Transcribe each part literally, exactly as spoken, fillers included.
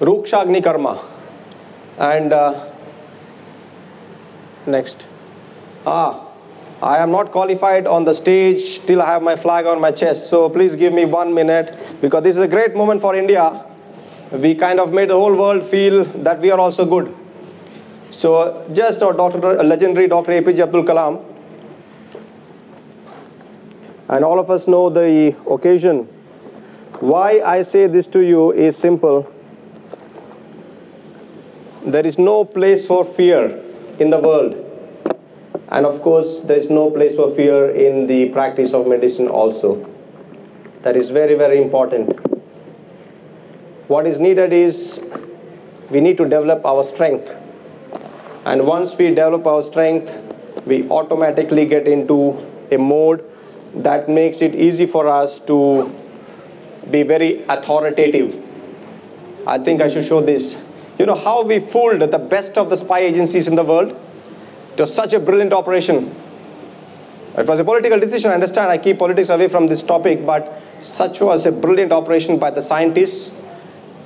Rūkṣa Agnikarma. And uh, next. Ah, I am not qualified on the stage till I have my flag on my chest. So please give me one minute because this is a great moment for India. We kind of made the whole world feel that we are also good. So just our doctor, legendary Doctor A P J Abdul Kalam. And all of us know the occasion. Why I say this to you is simple. There is no place for fear in the world. And of course, there is no place for fear in the practice of medicine also. That is very, very important. What is needed is we need to develop our strength. And once we develop our strength, we automatically get into a mode that makes it easy for us to be very authoritative. I think I should show this. You know how we fooled the best of the spy agencies in the world? It was such a brilliant operation. It was a political decision. I understand I keep politics away from this topic, but such was a brilliant operation by the scientists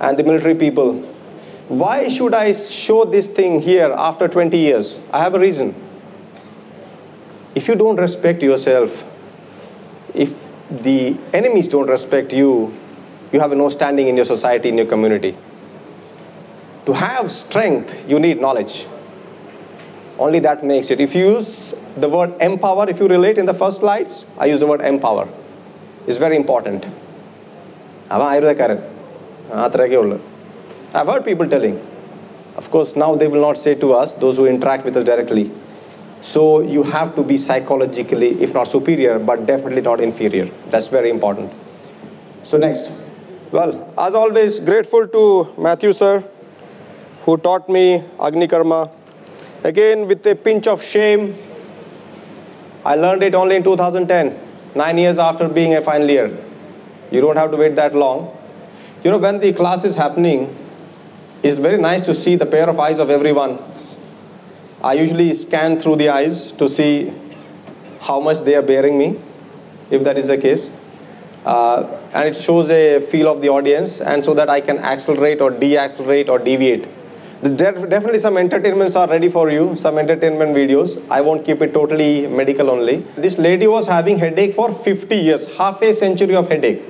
and the military people. Why should I show this thing here after twenty years? I have a reason. If you don't respect yourself, if the enemies don't respect you, you have no standing in your society, in your community. To have strength, you need knowledge. Only that makes it. If you use the word empower, if you relate in the first slides, I use the word empower. It's very important. I've heard people telling. Of course, now they will not say to us, those who interact with us directly. So you have to be psychologically, if not superior, but definitely not inferior. That's very important. So next. Well, as always, grateful to Matthew sir, who taught me Agnikarma. Again, with a pinch of shame, I learned it only in two thousand ten, nine years after being a final year. You don't have to wait that long. You know, when the class is happening, it's very nice to see the pair of eyes of everyone. I usually scan through the eyes to see how much they are bearing me, if that is the case. Uh, and it shows a feel of the audience, and so that I can accelerate or deaccelerate or deviate. Definitely some entertainments are ready for you, some entertainment videos. I won't keep it totally medical only. This lady was having headache for fifty years, half a century of headache.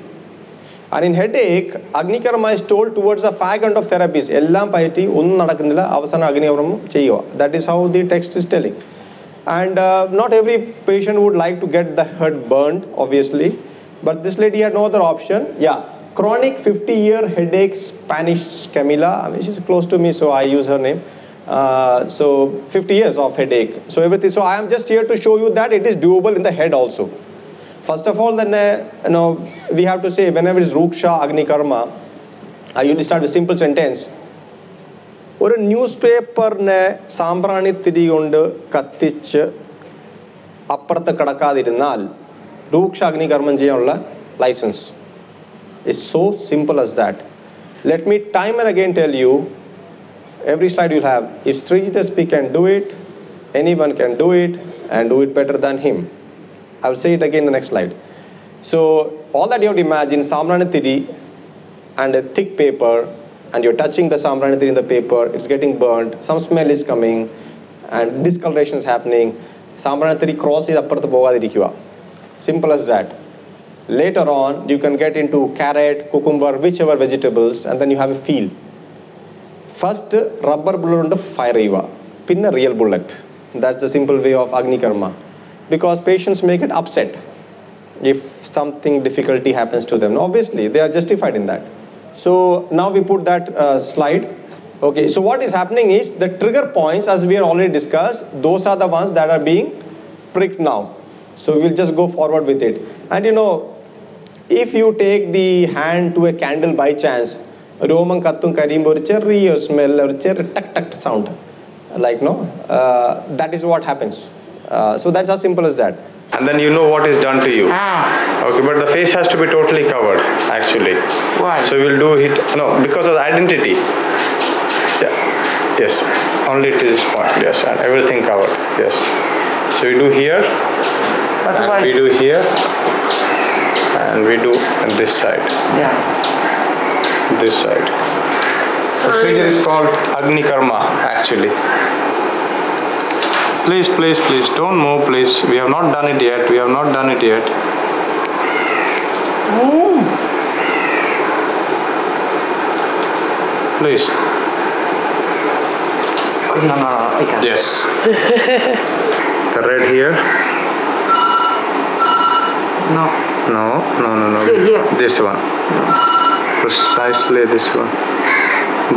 And in headache, Agnikarma is told towards the fag end of therapies. That is how the text is telling. And uh, not every patient would like to get the head burned, obviously. But this lady had no other option. Yeah. Chronic fifty-year headache, Spanish Camila. I mean, she's close to me, so I use her name. Uh, so fifty years of headache. So everything. So I am just here to show you that it is doable in the head also. First of all, then uh, you know, we have to say whenever it's Rūkṣa Agnikarma, I usually start with simple sentence. Or a newspaper ne sambrani thiriyondu kattich appartha kadakadirinal Rūkṣa Agnikarman jeyanulla license. It's so simple as that. Let me time and again tell you, every slide you'll have, if Srijithaspi can do it, anyone can do it, and do it better than him. I'll say it again in the next slide. So all that you have to imagine, Samranithiri and a thick paper, and you're touching the Samranithiri in the paper, it's getting burnt, some smell is coming, and discoloration is happening. Samranithiri crosses appartha pogadirikkua. Simple as that. Later on, you can get into carrot, cucumber, whichever vegetables, and then you have a feel. First, rubber bullet and fire eva, pin a real bullet. That's the simple way of Agnikarma. Because patients may get upset if something difficulty happens to them. Obviously, they are justified in that. So now we put that uh, slide. Okay, so what is happening is the trigger points, as we have already discussed, those are the ones that are being pricked now. So we'll just go forward with it. And you know, if you take the hand to a candle by chance, Roman Kathun Karim or cherry or smell or cherry tuck tuck sound. Like, no, uh, that is what happens. Uh, so that's as simple as that. And then you know what is done to you. Ah. Okay, but the face has to be totally covered, actually. Why? So we'll do it, no, because of the identity. Yeah. Yes, only to this point, yes, and everything covered, yes. So we do here, but and why? We do here. And we do this side. Yeah. This side. The procedure is called Agnikarma actually. Please, please, please, don't move, please. We have not done it yet. We have not done it yet. Please. No, no, no, I can't. Yes. The red here. No. No, no, no, no. Here. This one. Precisely this one.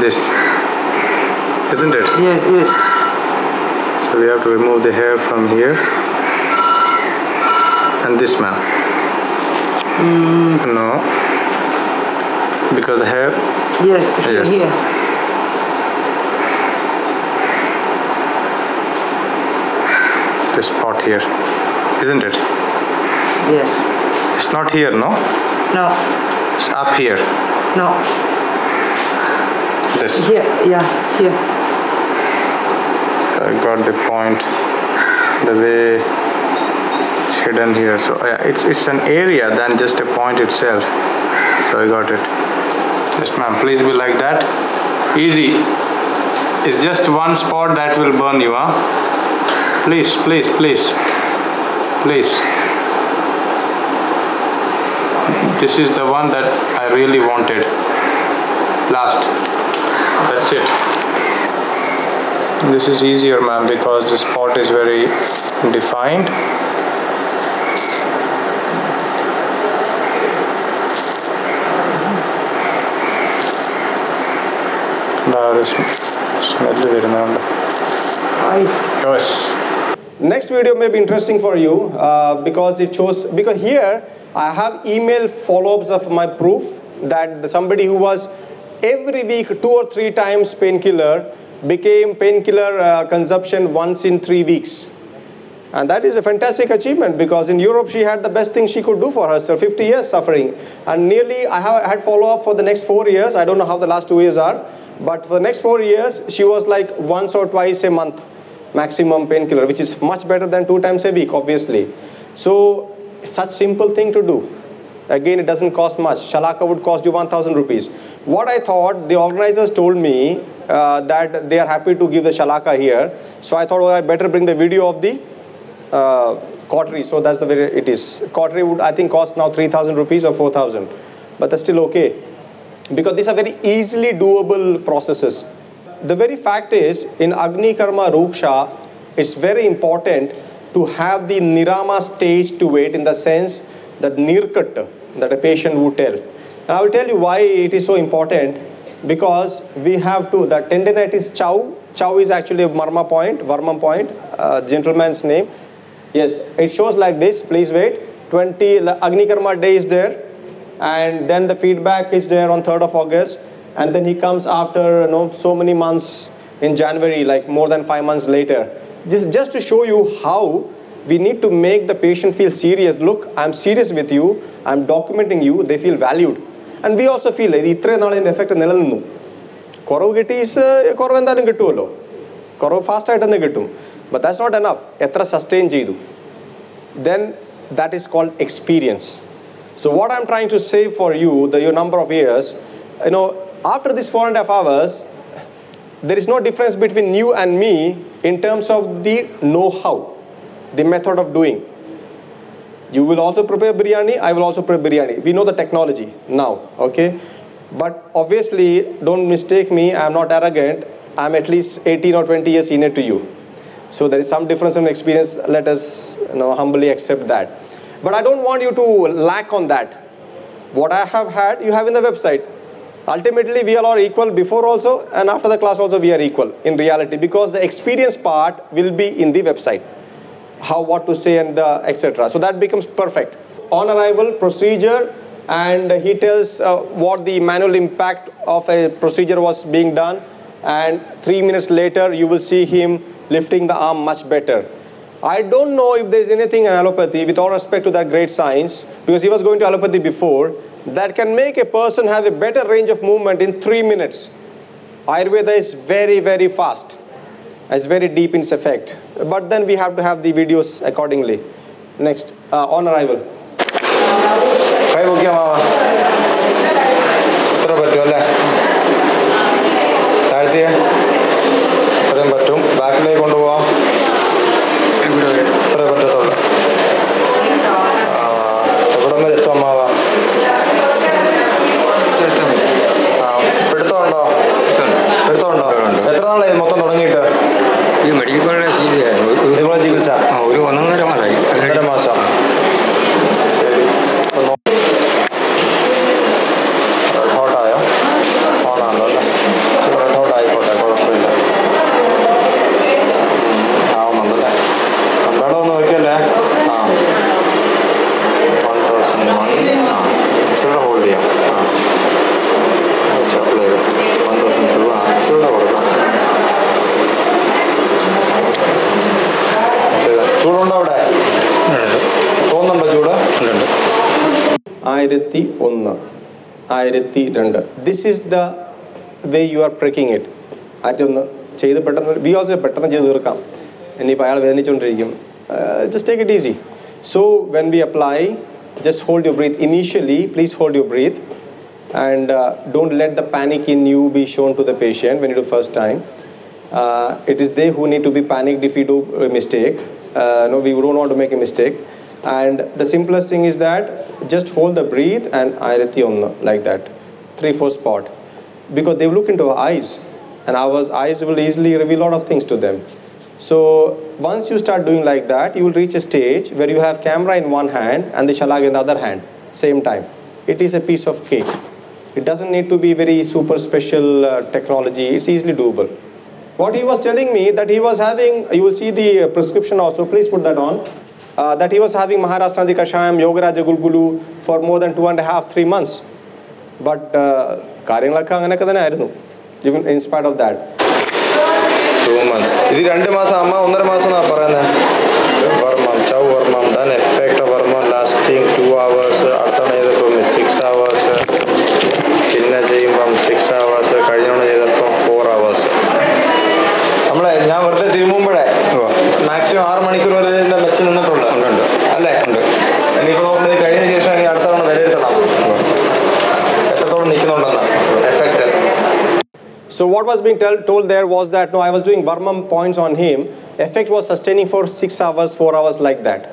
This. Isn't it? Yes, yes. So we have to remove the hair from here. And this man. Mm. No. Because the hair. Yes. Yes. Here. This spot here, isn't it? Yes. It's not here, no? No. It's up here. No. This. Here, yeah, here. So I got the point. The way it's hidden here. So yeah, it's it's an area than just a point itself. So I got it. Yes, ma'am. Please be like that. Easy. It's just one spot that will burn you, huh? Please, please, please, please. This is the one that I really wanted. Last. That's it. This is easier, ma'am, because the spot is very defined. Yes. Next video may be interesting for you uh, because it shows, because here I have email follow-ups of my proof that somebody who was every week two or three times painkiller became painkiller uh, consumption once in three weeks. And that is a fantastic achievement because in Europe she had the best thing she could do for herself, fifty years suffering. And nearly I have had follow-up for the next four years. I don't know how the last two years are, but for the next four years she was like once or twice a month maximum painkiller, which is much better than two times a week, obviously. So, such simple thing to do. Again, it doesn't cost much. Shalaka would cost you one thousand rupees. What I thought, the organizers told me uh, that they are happy to give the shalaka here. So, I thought, oh, I better bring the video of the uh, cautery. So, that's the way it is. Cautery would, I think, cost now three thousand rupees or four thousand. But that's still okay. Because these are very easily doable processes. The very fact is, in Agni Karma Rūkṣa, it's very important to have the nirama stage to it, in the sense that nirkat, that a patient would tell. And I will tell you why it is so important, because we have to, the tendinitis chow, chow is actually a marma point, varma point, uh, gentleman's name. Yes, it shows like this, please wait. twenty, the Agni Karma day is there, and then the feedback is there on third of August. And then he comes after, you know, so many months in January, like more than five months later. This is just to show you how we need to make the patient feel serious. Look, I'm serious with you. I'm documenting you. They feel valued. And we also feel like, it's not an effect. But that's not enough. Then that is called experience. So what I'm trying to say for you, the, your number of years, you know, after this four and a half hours, there is no difference between you and me in terms of the know-how, the method of doing. You will also prepare biryani, I will also prepare biryani. We know the technology now, okay? But obviously, don't mistake me, I'm not arrogant. I'm at least eighteen or twenty years senior to you. So there is some difference in experience. Let us, you know, humbly accept that. But I don't want you to lack on that. What I have had, you have in the website. Ultimately, we all are equal before also, and after the class also we are equal in reality, because the experience part will be in the website. How, what to say and the et cetera. So that becomes perfect. On arrival, procedure, and he tells uh, what the manual impact of a procedure was being done, and three minutes later you will see him lifting the arm much better. I don't know if there is anything in allopathy, with all respect to that great science, because he was going to allopathy before, that can make a person have a better range of movement in three minutes. Ayurveda is very, very fast. It's very deep in its effect. But then we have to have the videos accordingly. Next, uh, on arrival. Hi, Mama. Ayrethi Onna, Ayrethi Randa. This is the way you are pricking it. We also have just take it easy. So when we apply, just hold your breath. Initially, please hold your breath and uh, don't let the panic in you be shown to the patient when you do first time. Uh, it is they who need to be panicked if we do a mistake. Uh, no, we don't want to make a mistake. And the simplest thing is that just hold the breath and Ayrethi Onna like that. Three, four spot. Because they look into our eyes and our eyes will easily reveal a lot of things to them. So once you start doing like that, you will reach a stage where you have camera in one hand and the shalag in the other hand, same time. It is a piece of cake. It doesn't need to be very super special uh, technology. It's easily doable. What he was telling me that he was having, you will see the prescription also, please put that on, uh, that he was having Maharashtradi Kashayam, Yogarāja Guggulu for more than two and a half, three months. But uh, even in spite of that. Two months. This is two months, one month. Effect of hormone lasting two hours, six hours, six hours, four hours. Maximum So what was being tell, told there was that, no, I was doing Varmam points on him. Effect was sustaining for six hours, four hours like that.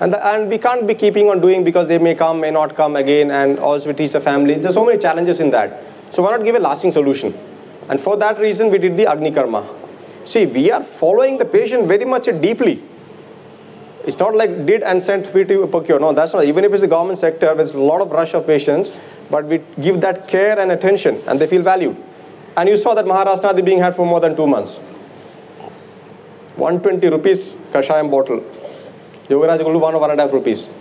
And, the, and we can't be keeping on doing because they may come, may not come again, and also we teach the family. There's so many challenges in that. So why not give a lasting solution? And for that reason, we did the Agnikarma. See, we are following the patient very much deeply. It's not like did and sent we to procure. No, that's not. Even if it's the government sector, there's a lot of rush of patients, but we give that care and attention, and they feel valued. And you saw that Maharashtradi being had for more than two months. one hundred twenty rupees Kashayam bottle. Yogarāja Guggulu one or one and a half rupees.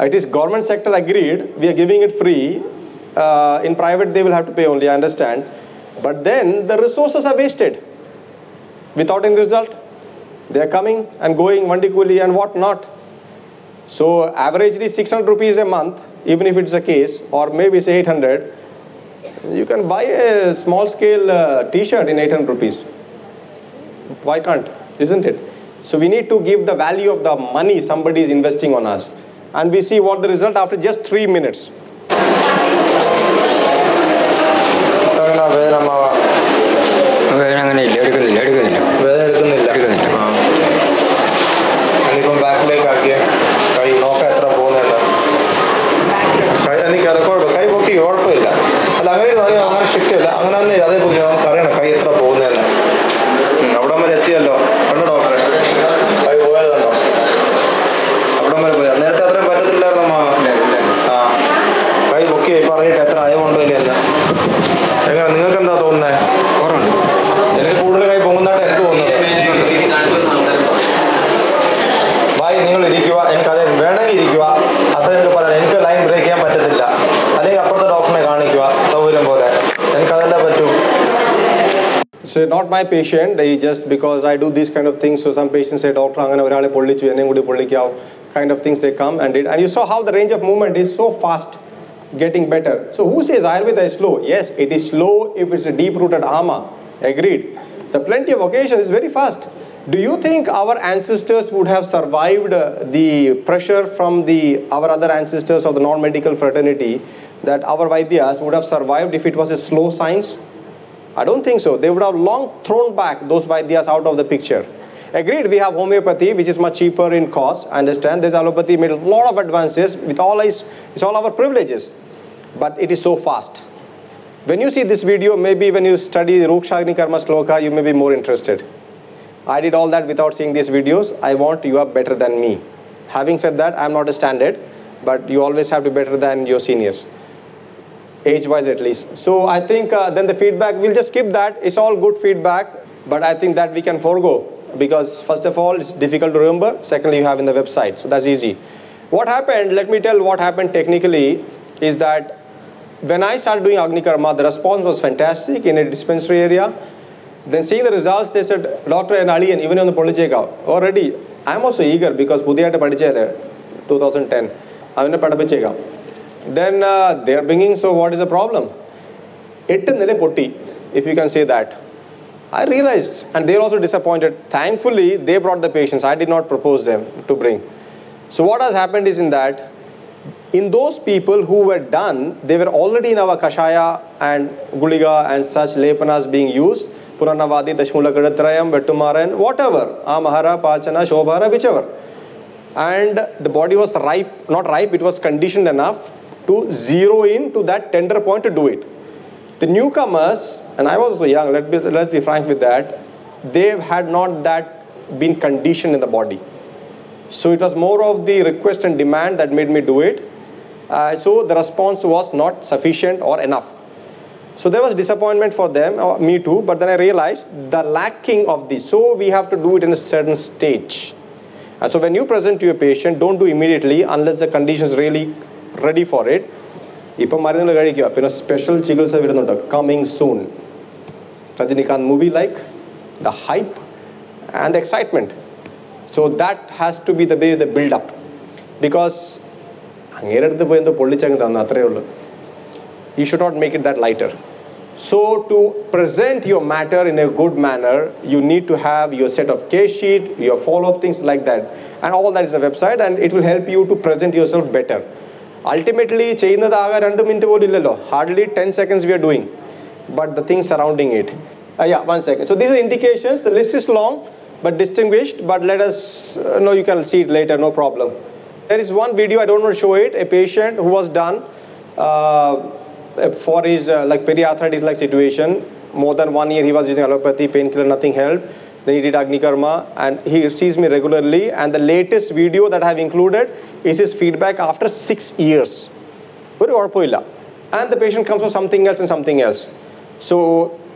It is government sector agreed. We are giving it free. Uh, in private, they will have to pay only, I understand. But then the resources are wasted. Without any result, they are coming and going, vandi kooli and what not. So averagely six hundred rupees a month, even if it's a case, or maybe it's eight hundred. You can buy a small-scale uh, T-shirt in eight hundred rupees. Why can't? Isn't it? So we need to give the value of the money somebody is investing on us. And we see what the result after just three minutes. So not my patient, he just because I do these kind of things, so some patients say, Doctor, kind of things they come and did. And you saw how the range of movement is so fast, getting better. So who says Ayurveda is slow? Yes, it is slow if it's a deep-rooted ama. Agreed. The plenty of occasions is very fast. Do you think our ancestors would have survived the pressure from the our other ancestors of the non-medical fraternity, that our Vaidyas would have survived if it was a slow science? I don't think so. They would have long thrown back those Vaidyas out of the picture. Agreed, we have homeopathy, which is much cheaper in cost. I understand there's allopathy made a lot of advances with all its, it's all our privileges. But it is so fast. When you see this video, maybe when you study Rūkṣa Agnikarma Sloka, you may be more interested. I did all that without seeing these videos. I want you are better than me. Having said that, I'm not a standard, but you always have to be better than your seniors. Age-wise at least. So I think uh, then the feedback, we'll just skip that. It's all good feedback, but I think that we can forego because first of all, it's difficult to remember. Secondly, you have in the website, so that's easy. What happened, let me tell what happened technically, is that when I started doing Agnikarma, the response was fantastic in a dispensary area. Then seeing the results, they said, Doctor and Ali, and even on the Policheka, already, I'm also eager because Pudhiyatta Padichera, twenty ten. I'm in a Padapicheka. then uh, they are bringing, so what is the problem? If you can say that. I realized, and they are also disappointed. Thankfully, they brought the patients. I did not propose them to bring. So what has happened is in that, in those people who were done, they were already in our Kashaya and Guliga and such Lepanas being used, Punarnavādi, Dashmula Gadatrayam, Vettumaran, whatever, Amahara, Pachana, Shobhara, whichever. And the body was ripe, not ripe, it was conditioned enough to zero in to that tender point to do it. The newcomers, and I was also young, let be, let's be frank with that, they had not that been conditioned in the body. So it was more of the request and demand that made me do it. Uh, so the response was not sufficient or enough. So there was disappointment for them, or me too, but then I realized the lacking of this. So we have to do it in a certain stage. And so when you present to your patient, don't do immediately unless the condition is really ready for it. Special coming soon. Rajinikanth movie like the hype and the excitement. So that has to be the way they build up. Because you should not make it that lighter. So to present your matter in a good manner, you need to have your set of case sheet, your follow-up, things like that. And all that is a website and it will help you to present yourself better. Ultimately, hardly ten seconds we are doing, but the things surrounding it. Uh, yeah, one second. So these are indications. The list is long, but distinguished, but let us uh, know, you can see it later, no problem. There is one video, I don't want to show it, a patient who was done uh, for his uh, like periarthritis-like situation. More than one year he was using allopathy, painkiller, nothing helped. Then he did Agnikarma and he sees me regularly, and the latest video that I have included is his feedback after six years. And the patient comes for something else and something else. So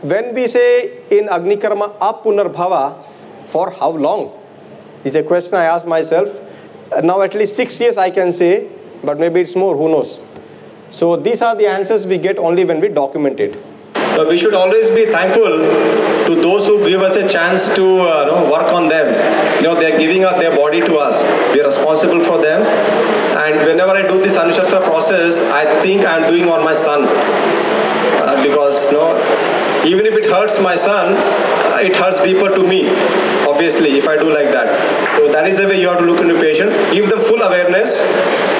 when we say in Agnikarma apunarbhava, for how long? Is a question I ask myself. Now at least six years I can say, but maybe it's more, who knows. So these are the answers we get only when we document it. But we should always be thankful to those who give us a chance to uh, know, work on them. You know, they are giving up their body to us. We are responsible for them. And whenever I do this Anushastra process, I think I am doing on my son. Uh, because you know, even if it hurts my son, uh, it hurts deeper to me, obviously, if I do like that. So that is the way you have to look into patient. Give them full awareness,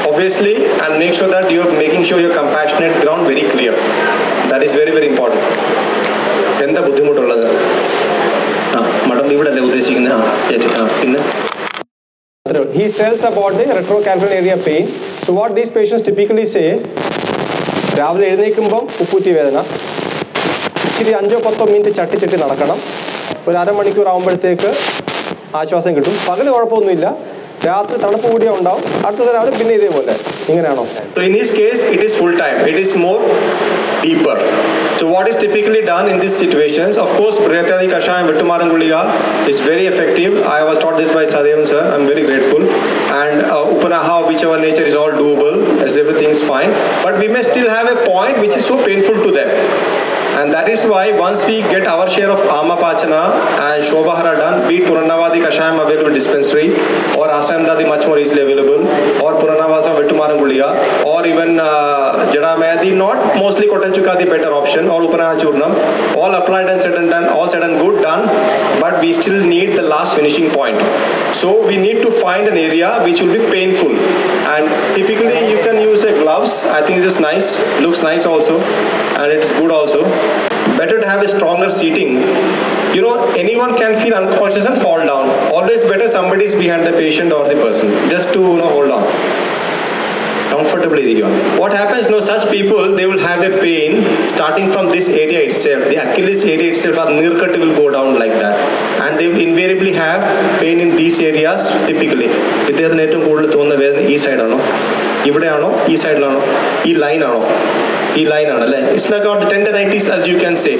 obviously, and make sure that you are making sure your compassionate ground very clear. That is very, very important. He tells about the retrocambial area pain. So what these patients typically say, so in his case, it is full time. It is more deeper. So what is typically done in these situations? Of course, Brihatadi Kashayam and Vettumaran Guliga is very effective. I was taught this by Sadevan sir. I am very grateful. And uh, Upanaha, whichever nature, is all doable as everything is fine. But we may still have a point which is so painful to them. And that is why once we get our share of Ama Pachana and Shobhahara done, be it Punarnavādi Kashayam available dispensary, or Asandradi much more easily available, or Punarnavāsava Vettumaran Guliga, or even uh, Jadamayadi, not mostly Kotanchuka the better option, or Upanaha Churnam, all applied and said and done, all said and good done, but we still need the last finishing point. So we need to find an area which will be painful. And typically you can use a gloves, I think it's nice, looks nice also, and it's good also. Better to have a stronger seating. You know, anyone can feel unconscious and fall down. Always better somebody is behind the patient or the person, just to, you know, hold on comfortably. What happens, you know, such people, they will have a pain starting from this area itself. The Achilles area itself or nirkati will go down like that, and they will invariably have pain in these areas typically. If they have the east side, east side line. It's like on the tendinitis, as you can say.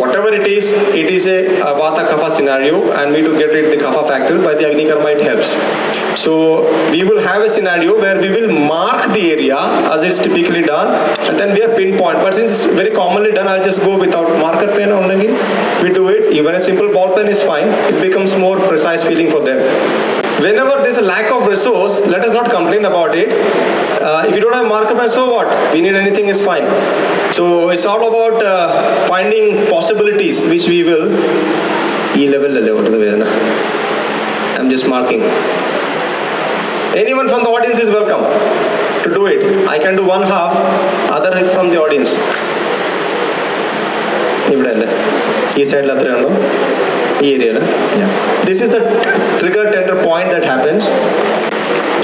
Whatever it is, it is a Vata Kapha scenario, and we need to get rid of the Kapha factor. By the Agnikarma, it helps. So we will have a scenario where we will mark the area as it's typically done, and then we have pinpoint. But since it's very commonly done, I'll just go without marker pen only. We do it. Even a simple ball pen is fine. It becomes more precise feeling for them. Whenever there's a lack of resource, let us not complain about it. Uh, if you don't have markup, and so what? We need anything is fine. So it's all about uh, finding possibilities, which we will. I'm just marking. Anyone from the audience is welcome to do it. I can do one half, other is from the audience. This side, yeah. This is the trigger tender point that happens.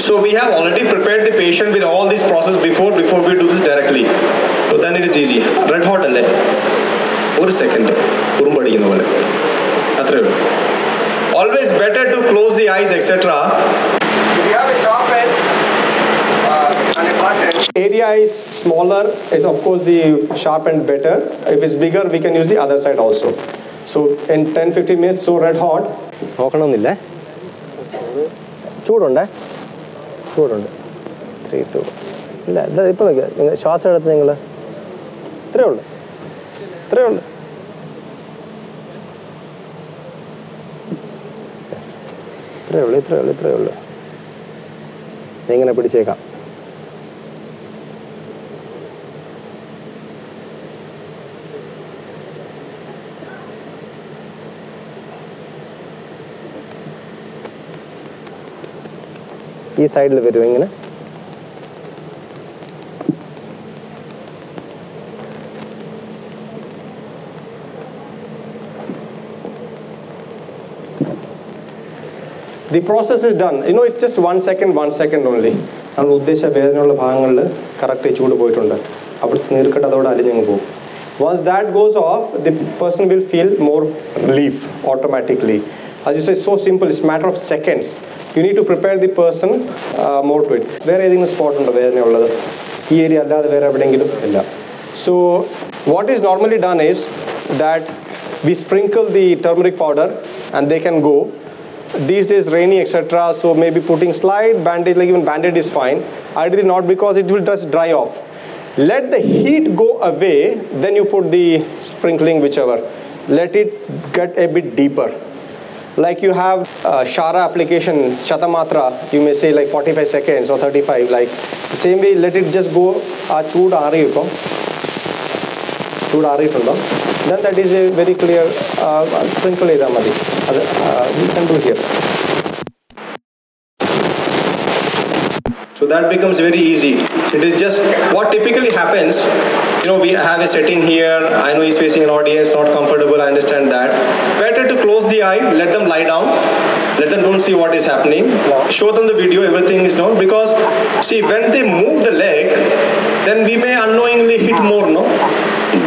So we have already prepared the patient with all these process before before we do this directly. So then it is easy. Red hot alle. One second. Always better to close the eyes, et cetera. If you have a shop and uh, an apartment, area is smaller, is of course the sharp end better. If it's bigger, we can use the other side also. So in ten to fifteen minutes, so red hot. three, two. Yes. three, three, three. Where are you going? This side is going. The process is done. You know, it's just one second, one second only. And Uddesha Vedanola Bhangal, correctly chewed about it. Once that goes off, the person will feel more relief automatically. As you say, it's so simple, it's a matter of seconds. You need to prepare the person uh, more to it. Where is the spot on the Vedanola? This area, where everything. So, what is normally done is that we sprinkle the turmeric powder and they can go. These days rainy, et cetera. So maybe putting slide, bandage, like even bandage is fine. Ideally not, because it will just dry off. Let the heat go away, then you put the sprinkling, whichever. Let it get a bit deeper. Like you have uh, Shara application, Shatamatra, you may say like forty-five seconds or thirty-five, like the same way, let it just go. Then that is a very clear uh, sprinkle. Uh, we can do here. So that becomes very easy. It is just what typically happens. You know, we have a setting here. I know he's facing an audience, not comfortable. I understand that. Better to close the eye, let them lie down, let them don't see what is happening. No. Show them the video, everything is known. Because see, when they move the leg, then we may unknowingly hit more, no?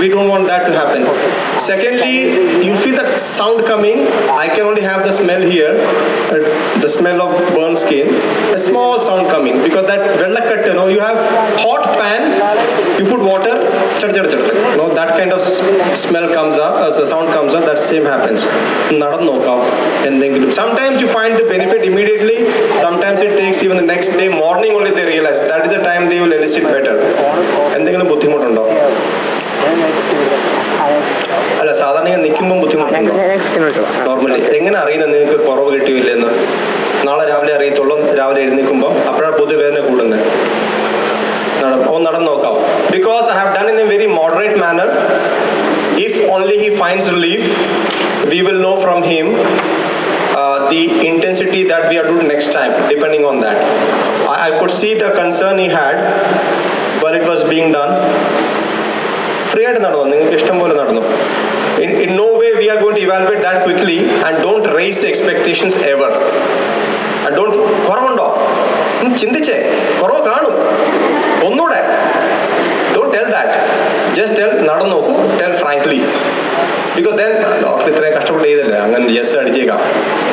We don't want that to happen. Okay. Secondly, you feel that sound coming. I can only have the smell here, uh, the smell of burned skin. A small sound coming, because that vellakkat, you know, you have hot pan, you put water, chad chad chad. You know, that kind of smell comes up, uh, sound comes up. That same happens. Sometimes you find the benefit immediately. Sometimes it takes even the next day morning only they realize. That is the time they will elicit better. And then because I have done in a very moderate manner. If only he finds relief, we will know from him uh, the intensity that we are doing next time, depending on that. I, I could see the concern he had while it was being done. In, in no way we are going to evaluate that quickly, and don't raise the expectations ever. And don't don't tell that. Just tell tell frankly. Because then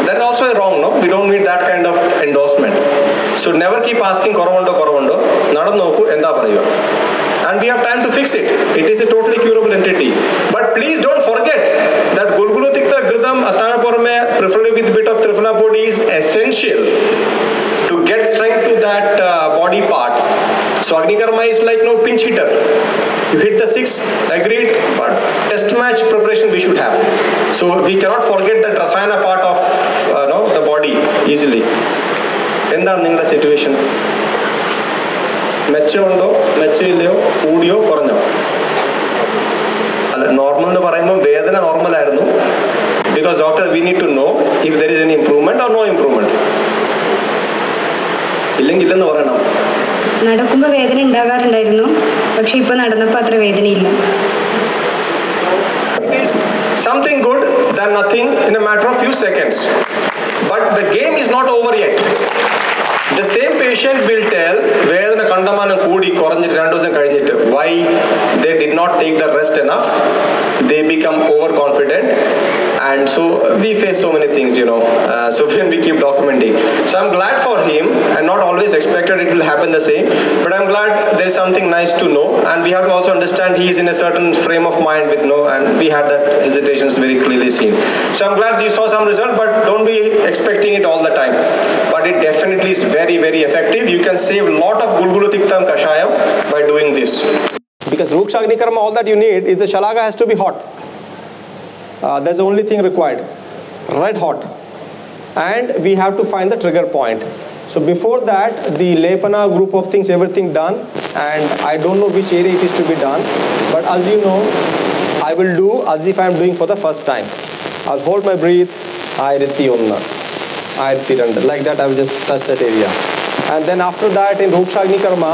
that is also a wrong, no? We don't need that kind of endorsement. So never keep asking and we have time to fix it. It is a totally curable entity. But please don't forget that Gulgulutiktam Kashayam Atharvaparame, preferably with a bit of Trifala body, is essential to get strength to that uh, body part. So Agnikarma is like no pinch hitter. You hit the six, agreed, but test match preparation we should have. So we cannot forget that Rasayana part of uh, no, the body. easily. എന്താണ് നിങ്ങളുടെ situation? മെച്ചമുണ്ടോ, മെച്ചമില്ലയോ, കൂടിയോ കുറഞ്ഞോ? അല്ല, normal എന്ന് പറയുമ്പോൾ വേദന normal ആയിരുന്നു. Because doctor we need to know if there is any improvement or no improvement. ഇല്ലെങ്കിൽ ഇല്ലെന്ന് പറയണം. നടക്കുമ്പോൾ വേദന ഉണ്ടാകാറുണ്ടായിരുന്നു, പക്ഷെ ഇപ്പൊ നടന്നപ്പോൾ അത്ര വേദനയില്ല. Something good than nothing in a matter of few seconds. But the game is not over yet. The same patient will tell vedana kandamanam koodi koranjittu rendu divasam kazhinjittu why they did not take the rest enough. They become overconfident, and so we face so many things, you know. Uh, so when we keep documenting, so I'm glad for him. I not always expected it will happen the same, but I'm glad there is something nice to know. And we have to also understand he is in a certain frame of mind with no, and we had that hesitations very clearly seen. So I'm glad you saw some result, but don't be expecting it all the time. But it definitely is very very effective. You can save a lot of Gulgulutiktam Kashayam by doing this. Because Rūkṣa Agnikarma, all that you need is the shalaga has to be hot. Uh, that's the only thing required, red hot, and we have to find the trigger point. So before that, the lepana group of things, everything done, and I don't know which area it is to be done, but as you know, I will do as if I am doing for the first time. I'll hold my breath, ayrithi onna, ayrithi rendu, like that I will just touch that area, and then after that in Rūkṣa Agnikarma,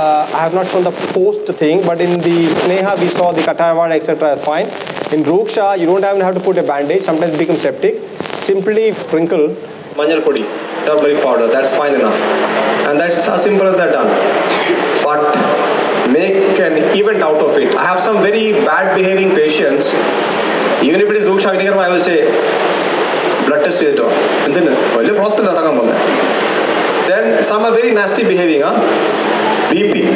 uh, I have not shown the post thing, but in the sneha we saw the katavada et cetera fine. In Rūkṣa, you don't even have to put a bandage. Sometimes it becomes septic. Simply sprinkle manjal podi, turmeric powder. That's fine enough, and that's as simple as that done. But make an event out of it. I have some very bad behaving patients. Even if it is Rūkṣa Agnikarma, I will say blood test it or, and then only process nadakan bolla. Then some are very nasty behaving. Ah, huh? B P,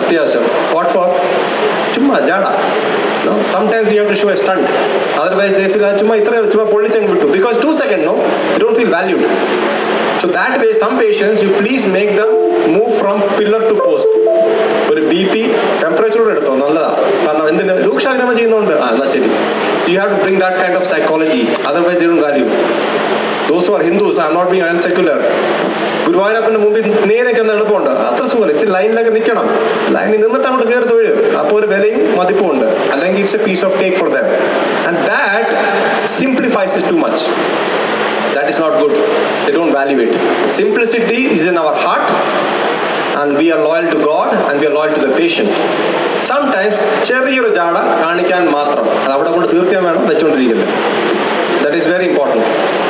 atyasham. What for? Chumma jada. No, sometimes we have to show a stunt. Otherwise, they feel chuma itra chuma police and vittu because two second no, you don't feel valued. So that way, some patients you please make them move from pillar to post. Or B P temperature edutho nalla. Karena endine Rūkṣa Agnikarma cheyyunnundu. Alla seri. You have to bring that kind of psychology. Otherwise, they don't value. Those who are Hindus, I am not being unsecular. ഗുരുവായൂരപ്പൻ്റെ മുമ്പിൽ നേരെ ചെന്ന് എളുപ്പമുണ്ട്. അത്ര സുഖമല്ല. ഇച്ചിരി ലൈനിലൊക്കെ നിൽക്കണം. ലൈനിൽ നിന്നിട്ട് അങ്ങോട്ട് കയറി തൊഴിൽ. അപ്പോൾ ഒരു വിലയും മതിപ്പുമുണ്ട്. അല്ലെങ്കിൽ it's a piece of cake for them. And that simplifies it too much. That is not good. They don't value it. Simplicity is in our heart. And we are loyal to God and we are loyal to the patient. Sometimes ചെറിയൊരു ജാട കാണിക്കാൻ മാത്രം. അത് അവിടെ കൊണ്ട് തീർക്കാൻ വേണം വെച്ചുകൊണ്ടിരിക്കുന്നത്. That is very important.